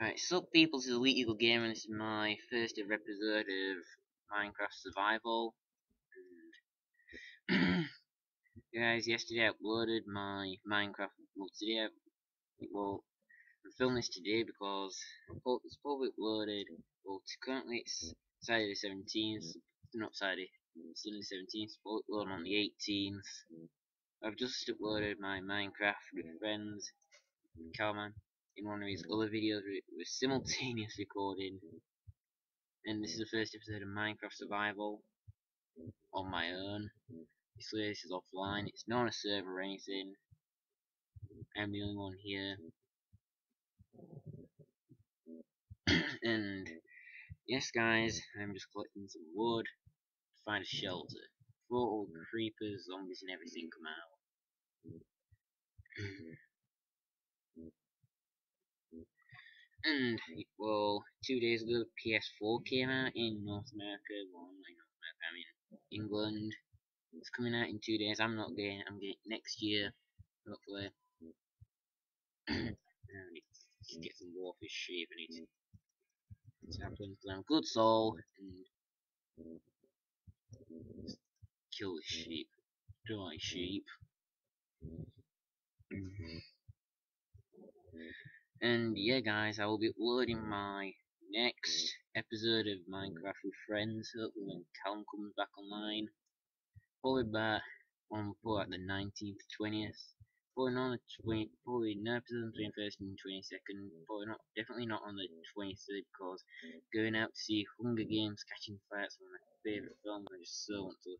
Right, sup people, this is Elite Eagle Gamer, and this is my first ever episode of Minecraft Survival. And guys, yesterday I uploaded my Minecraft, I'm filming this today because it's probably uploaded, currently it's Saturday the 17th, not Saturday, Sunday the 17th, but uploaded on the 18th. I've just uploaded my Minecraft with friends, Callum, in one of his other videos with simultaneous recording, and this is the first episode of Minecraft Survival on my own. This place is offline, it's not on a server or anything. I'm the only one here. And yes guys, I'm just collecting some wood to find a shelter before all the creepers, zombies and everything come out. And, well, 2 days ago, PS4 came out in North America, I mean, England. It's coming out in 2 days, I'm not getting it, I'm getting it next year, hopefully. And just get some warfish sheep and eat it. So I'm a good soul, and just kill the sheep. Don't like sheep. And yeah guys, I will be uploading my next episode of Minecraft with friends, hopefully when Callum comes back online. Probably about the 19th, 20th. Probably not on the 20th, probably no episode on the 21st and 22nd. Probably not, definitely not on the 23rd, because going out to see Hunger Games, Catching Fire, it's one of my favourite films. I just so want to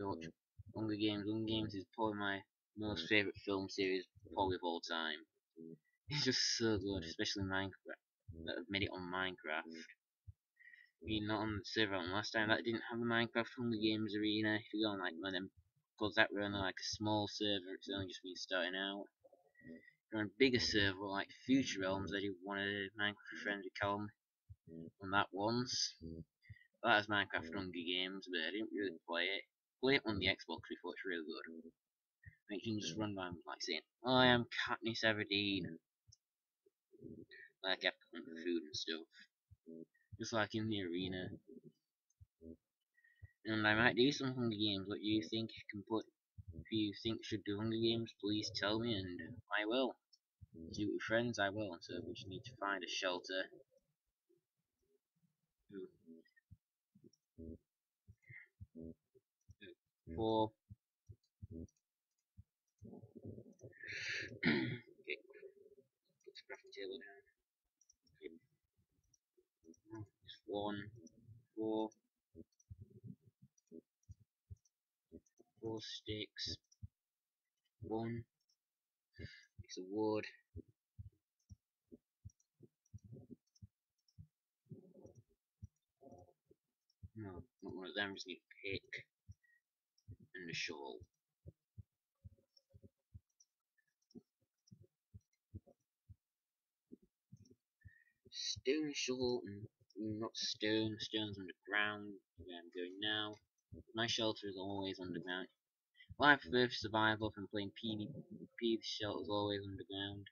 watch Hunger Games. Hunger Games is probably my most favourite film series probably of all time. It's just so good, especially Minecraft, that I've made it on Minecraft. I mean, not on the server on last time, that didn't have a Minecraft Hunger Games arena. If you go on like one of them, because that were only like a small server, it's only just been starting out. If you're on a bigger server like Future Realms, I did one of the Minecraft friends with Callum on that once. That was Minecraft Hunger Games, but I didn't really play it. Play it on the Xbox before, it's really good. And you can just run around like saying, I am Katniss Everdeen, and like I put food and stuff, just like in the arena. And I might do some Hunger Games. What do you think you can put? If you think I should do Hunger Games, please tell me, and I will do it with friends. I will. So we just need to find a shelter. Four. Okay. Let's craft a table down. Just 4 sticks, 1 piece of wood, no, not one of them, just need a pick and a shovel. Stone shovel and not stone, stone's underground, where I'm going now. My shelter is always underground. Well, I prefer survival from playing PvP, the shelter's always underground.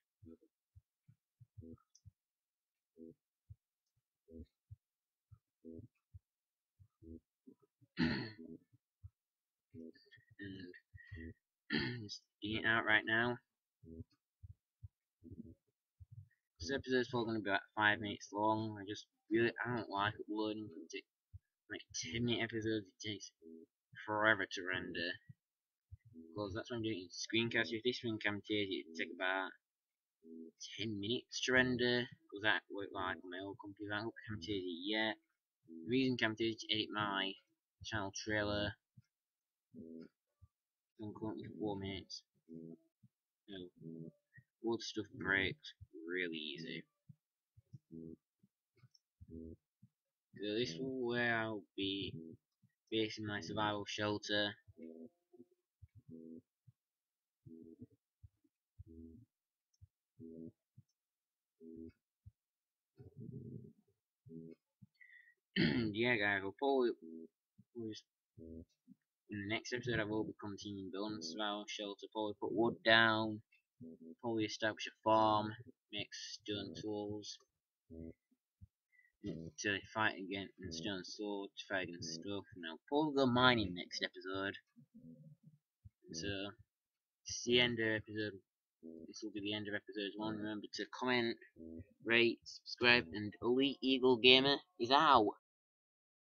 And just eating it out right now. This episode's probably going to be about 5 minutes long. I don't like uploading like 10-minute episodes. It takes forever to render, because that's what I'm doing in screencast. If this one camtasia, it'd take about 10 minutes to render, because that worked like on my old computer. I don't have camtasia yet. The reason camtasia is to edit my channel trailer. I'm currently 4 minutes. No. Wood stuff breaks really easy. So this is where I'll be basing my survival shelter. Yeah guys, I'll probably in the next episode I will be continuing building the survival shelter, probably put wood down. Probably establish a farm, make stone tools, to fight against stone sword, to fight against stuff, and I'll probably go mining next episode. So it's the end of episode. This will be the end of episode 1. Remember to comment, rate, subscribe, and Elite Eagle Gamer is out.